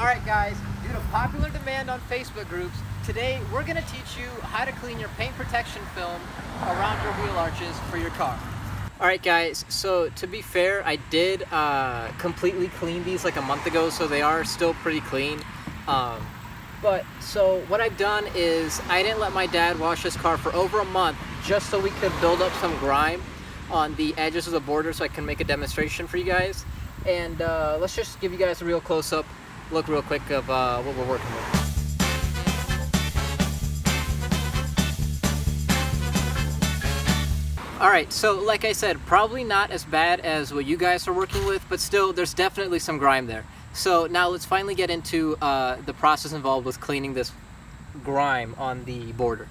Alright guys, due to popular demand on Facebook groups, today we're going to teach you how to clean your paint protection film around your wheel arches for your car. Alright guys, so to be fair, I did completely clean these like a month ago, so they are still pretty clean. So what I've done is I didn't let my dad wash this car for over a month just so we could build up some grime on the edges of the border so I can make a demonstration for you guys. And let's just give you guys a real close-up look real quick of what we're working with. Alright, so like I said, probably not as bad as what you guys are working with, but still there's definitely some grime there. So now let's finally get into the process involved with cleaning this grime on the border.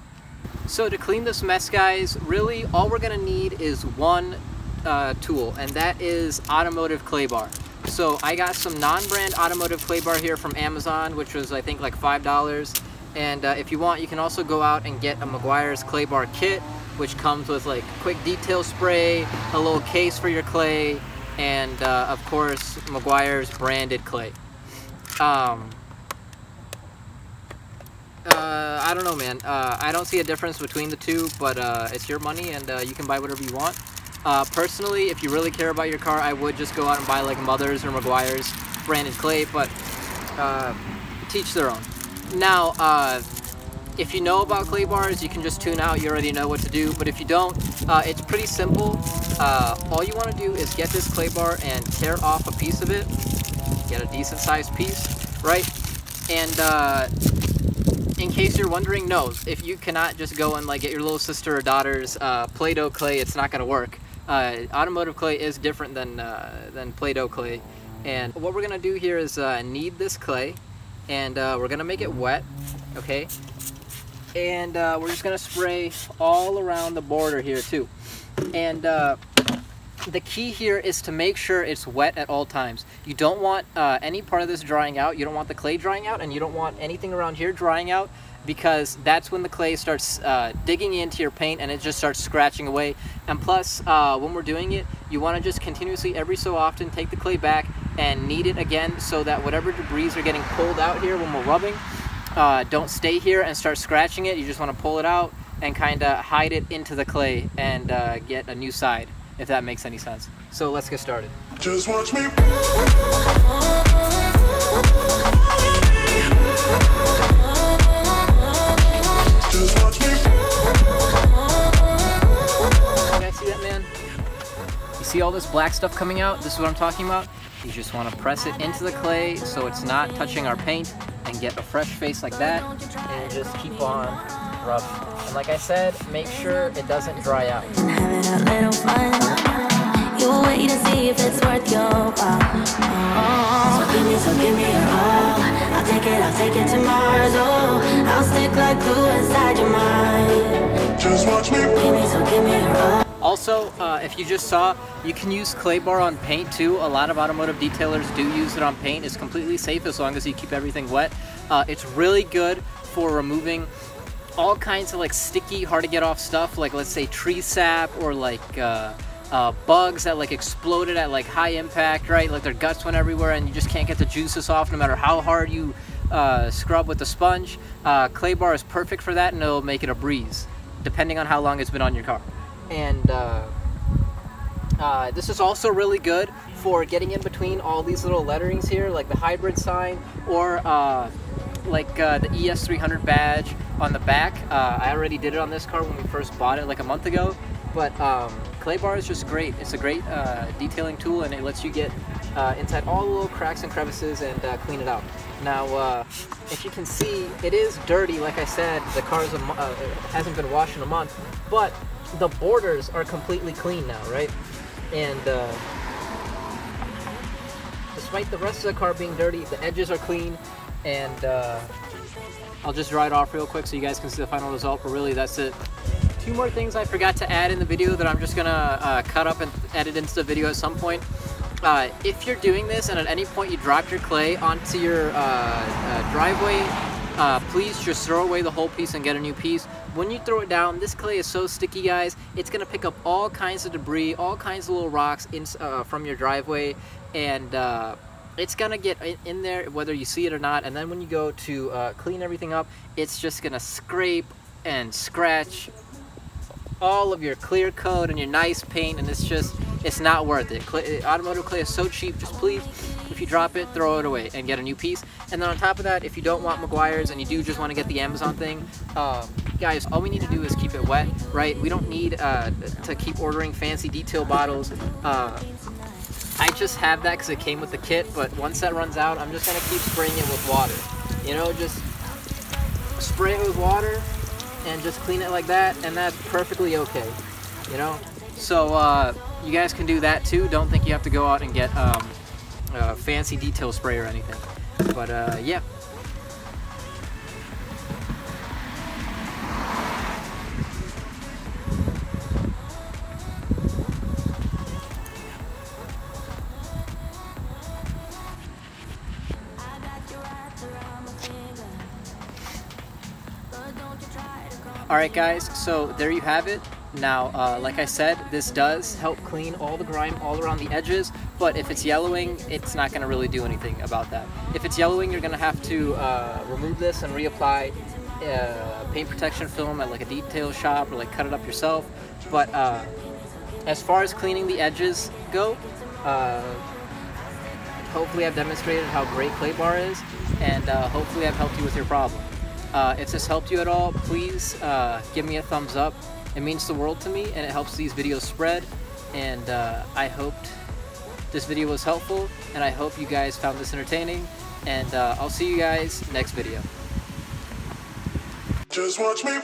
So to clean this mess, guys, really all we're gonna need is one tool, and that is automotive clay bar. So I got some non-brand automotive clay bar here from Amazon, which was I think like $5. And if you want, you can also go out and get a Meguiar's clay bar kit, which comes with like quick detail spray, a little case for your clay, and of course Meguiar's branded clay. I don't know, man. I don't see a difference between the two, but it's your money and you can buy whatever you want. Personally, if you really care about your car, I would just go out and buy like Mother's or Meguiar's branded clay, but teach their own. Now, if you know about clay bars, you can just tune out, you already know what to do, but if you don't, it's pretty simple. All you want to do is get this clay bar and tear off a piece of it, get a decent sized piece, right? And in case you're wondering, no, if you cannot just go and like get your little sister or daughter's Play-Doh clay, it's not going to work. Automotive clay is different than Play-Doh clay. And what we're going to do here is knead this clay, and we're going to make it wet, okay? And we're just going to spray all around the border here too. And the key here is to make sure it's wet at all times. You don't want any part of this drying out. You don't want the clay drying out, and you don't want anything around here drying out, because that's when the clay starts digging into your paint and it just starts scratching away. And plus, when we're doing it, you want to just continuously every so often take the clay back and knead it again so that whatever debris are getting pulled out here when we're rubbing don't stay here and start scratching it. You just want to pull it out and kind of hide it into the clay and get a new side, if that makes any sense. So let's get started. Just watch me. Just watch me. You guys see that, man? You see all this black stuff coming out? This is what I'm talking about. You just want to press it into the clay so it's not touching our paint, and get a fresh face like that, and just keep on rubbing. And like I said, make sure it doesn't dry out. Also, if you just saw, you can use clay bar on paint too. A lot of automotive detailers do use it on paint. It's completely safe as long as you keep everything wet. It's really good for removing all kinds of like sticky, hard to get off stuff, like let's say tree sap, or like bugs that like exploded at like high impact, right? Like their guts went everywhere and you just can't get the juices off no matter how hard you scrub with the sponge. Clay bar is perfect for that, and it'll make it a breeze depending on how long it's been on your car. And this is also really good for getting in between all these little letterings here, like the hybrid sign, or the ES300 badge on the back. I already did it on this car when we first bought it like a month ago, but clay bar is just great. It's a great detailing tool, and it lets you get inside all the little cracks and crevices and clean it out. Now if you can see, it is dirty. Like I said, the car hasn't been washed in a month, but the borders are completely clean now, right? And despite the rest of the car being dirty, the edges are clean. And I'll just dry it off real quick so you guys can see the final result, but really that's it. Two more things I forgot to add in the video that I'm just gonna cut up and edit into the video at some point. If you're doing this and at any point you drop your clay onto your driveway, please just throw away the whole piece and get a new piece. When you throw it down, this clay is so sticky, guys, it's gonna pick up all kinds of debris, all kinds of little rocks from your driveway, and it's gonna get in there whether you see it or not, and then when you go to clean everything up, it's just gonna scrape and scratch all of your clear coat and your nice paint, and it's just, it's not worth it. Automotive clay is so cheap. Just please, if you drop it, throw it away and get a new piece. And then on top of that, if you don't want Meguiar's and you do just want to get the Amazon thing, guys, all we need to do is keep it wet, right? We don't need to keep ordering fancy detail bottles. I just have that because it came with the kit, but once that runs out, I'm just going to keep spraying it with water. You know, just spray it with water and just clean it like that, and that's perfectly okay, you know? So you guys can do that too. Don't think you have to go out and get fancy detail spray or anything. But yeah. Alright guys, so there you have it. Now, like I said, this does help clean all the grime all around the edges, but if it's yellowing, it's not going to really do anything about that. If it's yellowing, you're going to have to remove this and reapply paint protection film at like a detail shop, or like cut it up yourself. But as far as cleaning the edges go, hopefully I've demonstrated how great clay bar is, and hopefully I've helped you with your problem. If this helped you at all, please give me a thumbs up. It means the world to me, and it helps these videos spread, and I hoped this video was helpful, and I hope you guys found this entertaining, and I'll see you guys next video. Just watch me.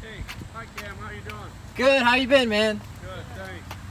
Hey, hi Cam, how you doing? Good, how you been, man? Good, thanks.